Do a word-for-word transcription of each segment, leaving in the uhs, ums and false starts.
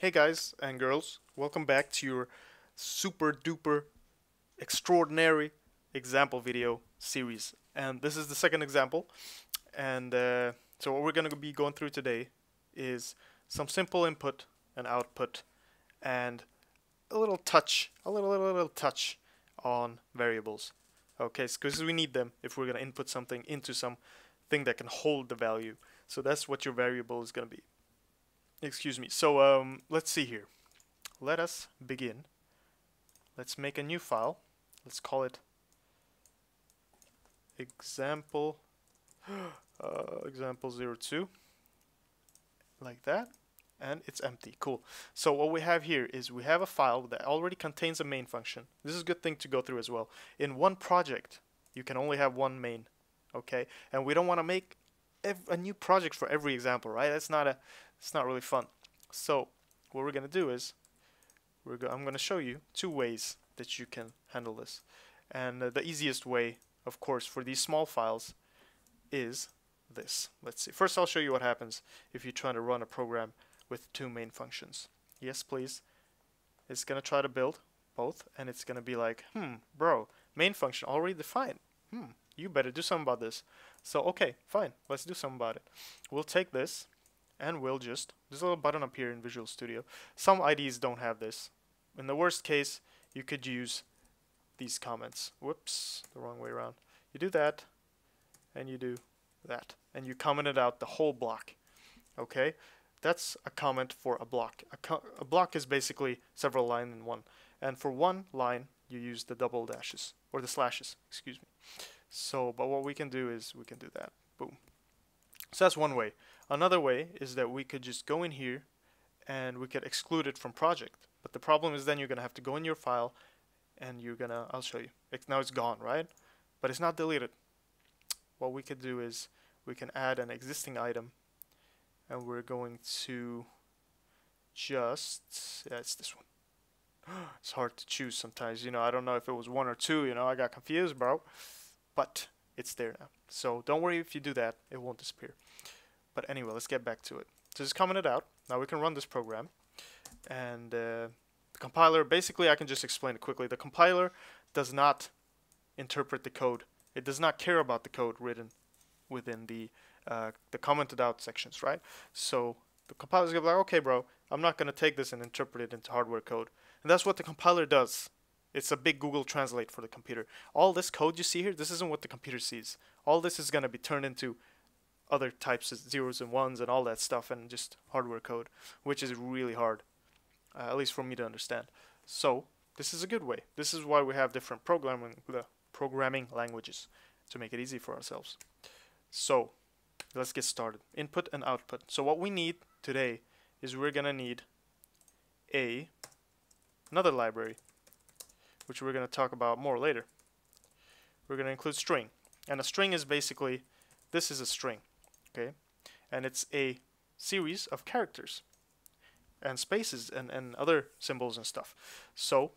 Hey guys and girls, welcome back to your super duper extraordinary example video series. And this is the second example. And uh, so what we're going to be going through today is some simple input and output and a little touch, a little, little, little touch on variables. Okay, because we need them if we're going to input something into something that can hold the value. So that's what your variable is going to be. Excuse me. So um, let's see here. Let us begin. Let's make a new file. Let's call it example uh, example zero two, like that, and it's empty. Cool. So what we have here is we have a file that already contains a main function. This is a good thing to go through as well. In one project, you can only have one main, okay? And we don't want to make a new project for every example, right? That's not a it's not really fun. So what we're gonna do is we're go I'm gonna show you two ways that you can handle this, and uh, the easiest way, of course, for these small files is this. Let's see. First, I'll show you what happens if you're trying to run a program with two main functions. Yes, please. It's gonna try to build both, and it's gonna be like, hmm, bro, main function already defined. Hmm, you better do something about this. So okay, fine, let's do something about it. We'll take this. And we'll just, there's a little button up here in Visual Studio. Some I D Es don't have this. In the worst case, you could use these comments. Whoops, the wrong way around. You do that, and you do that. And you commented out the whole block. Okay? That's a comment for a block. A, co a block is basically several lines in one. And for one line, you use the double dashes, or the slashes, excuse me. So, but what we can do is we can do that. Boom. So that's one way. Another way is that we could just go in here and we could exclude it from project. But the problem is then you're going to have to go in your file and you're going to, I'll show you. It's, now it's gone, right? But it's not deleted. What we could do is we can add an existing item, and we're going to just, yeah, it's this one. It's hard to choose sometimes, you know, I don't know if it was one or two, you know, I got confused, bro. But it's there now. So don't worry if you do that, it won't disappear. But anyway, let's get back to it. So just comment it out. Now we can run this program. And uh, the compiler, basically I can just explain it quickly. The compiler does not interpret the code. It does not care about the code written within the, uh, the commented out sections, right? So the compiler's gonna be like, okay bro, I'm not gonna take this and interpret it into hardware code. And that's what the compiler does. It's a big Google Translate for the computer. All this code you see here, this isn't what the computer sees. All this is gonna be turned into other types of zeros and ones and all that stuff, and just hardware code, which is really hard, uh, at least for me to understand. So this is a good way. This is why we have different programming uh, programming languages, to make it easy for ourselves. So let's get started. Input and output. So what we need today is we're gonna need a another library, which we're gonna talk about more later. We're gonna include string, and a string is basically, this is a string. Okay, and it's a series of characters and spaces and, and other symbols and stuff. So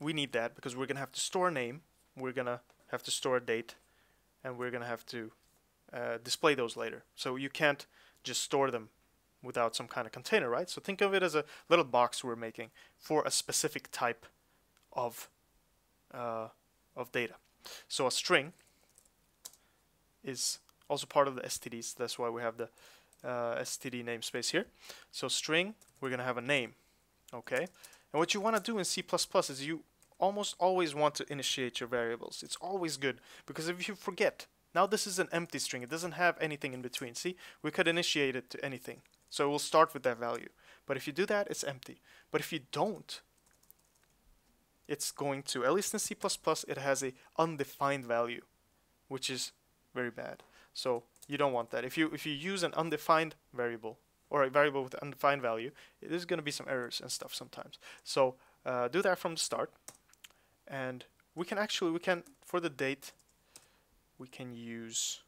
we need that because we're gonna have to store a name, we're gonna have to store a date, and we're gonna have to uh, display those later. So you can't just store them without some kind of container, right? So think of it as a little box we're making for a specific type of uh, of data. So a string is also part of the S T Ds. That's why we have the uh, S T D namespace here. So string, we're gonna have a name, okay? And what you wanna do in C plus plus is you almost always want to initiate your variables. It's always good, because if you forget, now this is an empty string, it doesn't have anything in between. See, we could initiate it to anything. So it will start with that value. But if you do that, it's empty. But if you don't, it's going to, at least in C plus plus, it has a undefined value, which is very bad. So you don't want that. If you if you use an undefined variable or a variable with undefined value, there's going to be some errors and stuff sometimes. So uh, do that from the start, and we can actually we can for the date we can use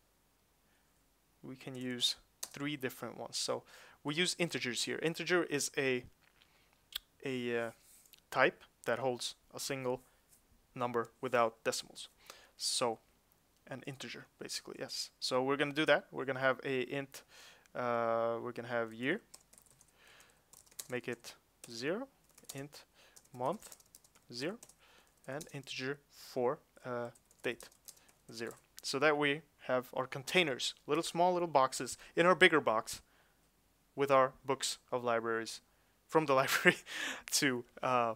we can use three different ones. So we use integers here. Integer is a a uh, type that holds a single number without decimals. So an integer, basically, yes. So we're gonna do that. We're gonna have a int. Uh, we're gonna have year. make it zero, int month zero, and integer for uh, date zero. So that we have our containers, little small little boxes in our bigger box with our books of libraries from the library to uh,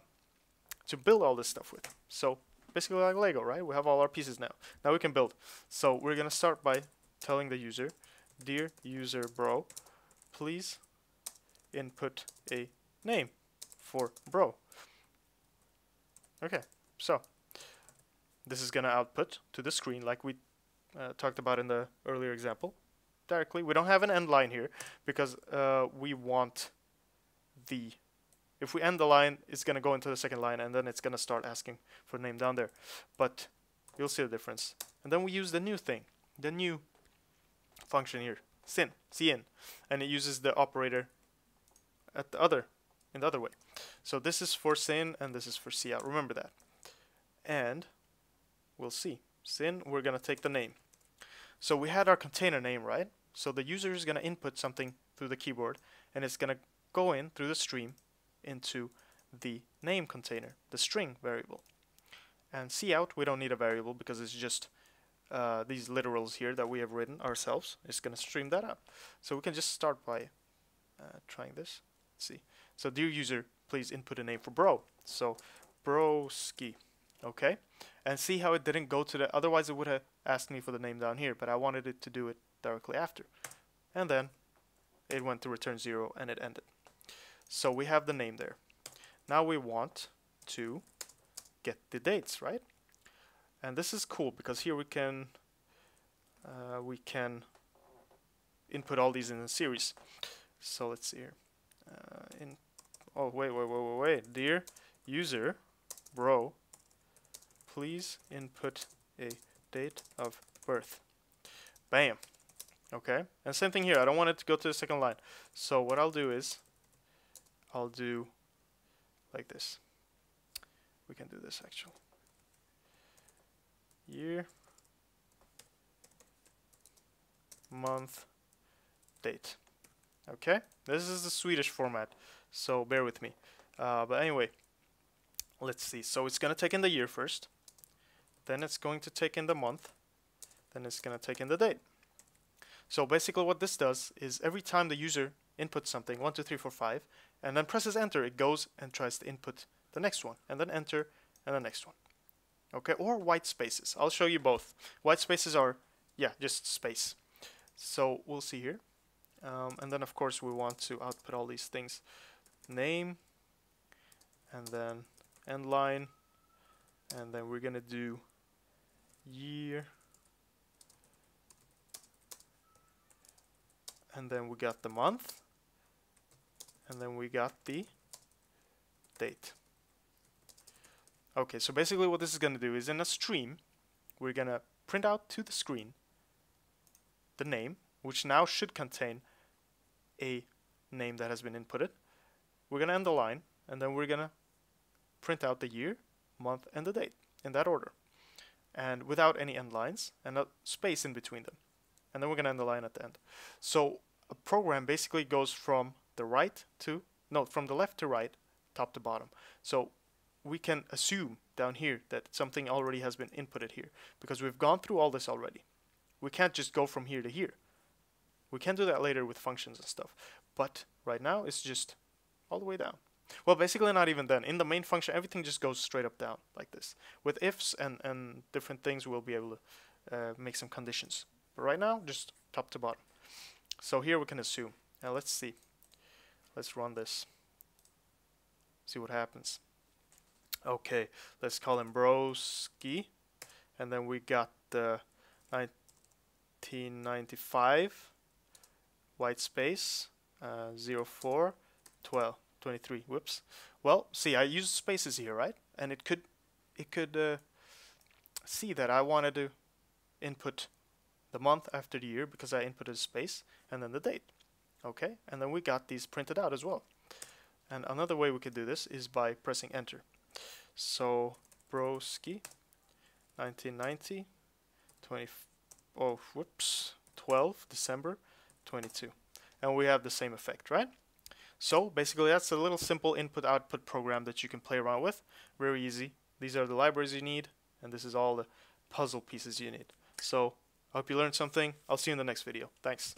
to build all this stuff with. So basically like Lego, right? We have all our pieces now. Now we can build. So we're gonna start by telling the user, dear user bro, please input a name for bro. Okay, so this is gonna output to the screen like we uh, talked about in the earlier example. Directly, we don't have an end line here because uh, we want the, if we end the line, it's gonna go into the second line and then it's gonna start asking for name down there. But you'll see the difference. And then we use the new thing, the new function here, sin, cin, and it uses the operator at the other, in the other way. So this is for sin and this is for cout. Remember that. And we'll see sin. We're gonna take the name. So we had our container name, right? So the user is gonna input something through the keyboard and it's gonna go in through the stream into the name container, the string variable. And cout, we don't need a variable because it's just uh, these literals here that we have written ourselves. It's gonna stream that up. So we can just start by uh, trying this. Let's see. So dear user, please input a name for bro. So broski. Okay, and see how it didn't go to the, otherwise it would have asked me for the name down here, but I wanted it to do it directly after. And then it went to return zero and it ended. So we have the name there. Now we want to get the dates, right? And this is cool because here we can uh, we can input all these in a series. So let's see here. Uh, in oh wait wait wait wait wait, dear user bro, please input a date of birth. Bam. Okay, and same thing here. I don't want it to go to the second line. So what I'll do is I'll do like this. We can do this actually. Year, month, date. Okay, this is the Swedish format, so bear with me. Uh, but anyway, let's see. So it's gonna take in the year first. Then it's going to take in the month, then it's going to take in the date. So basically what this does is every time the user inputs something, one, two, three, four, five, and then presses enter, it goes and tries to input the next one, and then enter, and the next one. Okay, or white spaces. I'll show you both. White spaces are, yeah, just space. So we'll see here. Um, and then of course we want to output all these things. Name, and then end line, and then we're going to do year, and then we got the month, and then we got the date. Okay, so basically what this is going to do is in a stream, we're going to print out to the screen the name, which now should contain a name that has been inputted. We're going to end the line, and then we're going to print out the year, month, and the date in that order, and without any end lines and a space in between them. And then we're gonna end the line at the end. So a program basically goes from the right to no from the left to right, top to bottom. So we can assume down here that something already has been inputted here because we've gone through all this already. We can't just go from here to here. We can do that later with functions and stuff, but right now it's just all the way down. Well, basically not even then. In the main function, everything just goes straight up down like this. With ifs and, and different things, we'll be able to uh, make some conditions. But right now, just top to bottom. So here we can assume. Now let's see. Let's run this. See what happens. Okay, let's call him Broski. And then we got the nineteen ninety-five, white space, uh, zero four twelve. twenty-three. Whoops. Well, see, I used spaces here, right? And it could, it could uh, see that I wanted to input the month after the year because I inputted a space and then the date. Okay, and then we got these printed out as well. And another way we could do this is by pressing enter. So Broski, nineteen ninety, twenty. Oh, whoops, twelve December, twenty-two, and we have the same effect, right? So basically that's a little simple input-output program that you can play around with. Very easy. These are the libraries you need, and this is all the puzzle pieces you need. So I hope you learned something. I'll see you in the next video. Thanks.